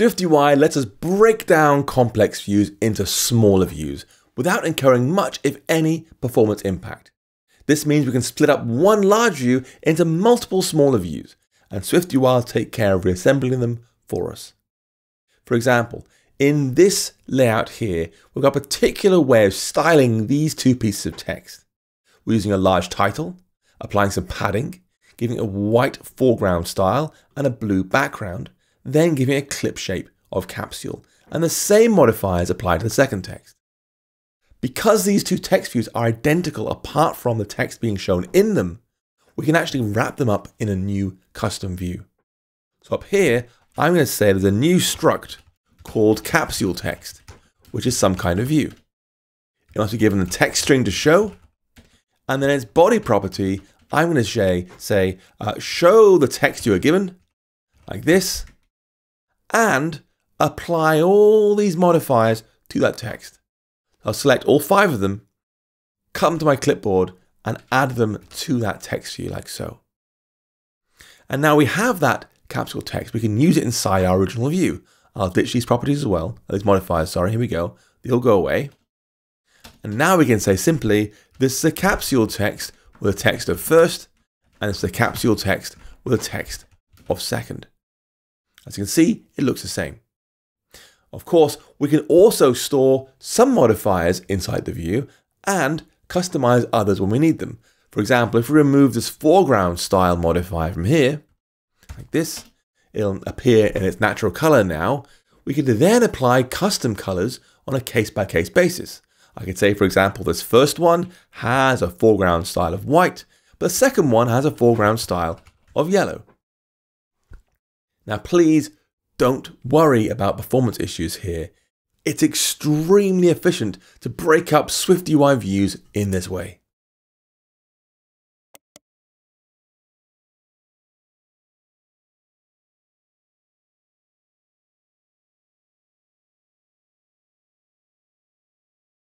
SwiftUI lets us break down complex views into smaller views without incurring much, if any, performance impact. This means we can split up one large view into multiple smaller views, and SwiftUI will take care of reassembling them for us. For example, in this layout here, we've got a particular way of styling these two pieces of text. We're using a large title, applying some padding, giving it a white foreground style and a blue background, then giving it a clip shape of Capsule, and the same modifiers apply to the second text. Because these two text views are identical apart from the text being shown in them, we can actually wrap them up in a new custom view. So up here, I'm going to say there's a new struct called CapsuleText, which is some kind of view. It must be given the text string to show, and then its body property, I'm going to say, show the text you are given, like this, and apply all these modifiers to that text. I'll select all 5 of them, come to my clipboard, and add them to that text view like so. And now we have that capsule text. We can use it inside our original view. I'll ditch these properties as well, these modifiers, sorry, here we go. They'll go away. And now we can say simply, this is a capsule text with a text of first, and it's a capsule text with a text of second. As you can see, it looks the same. Of course, we can also store some modifiers inside the view and customize others when we need them. For example, if we remove this foreground style modifier from here, like this, it'll appear in its natural color now. We could then apply custom colors on a case-by-case basis. I could say, for example, this first one has a foreground style of white, but the second one has a foreground style of yellow. Now, please don't worry about performance issues here. It's extremely efficient to break up SwiftUI views in this way.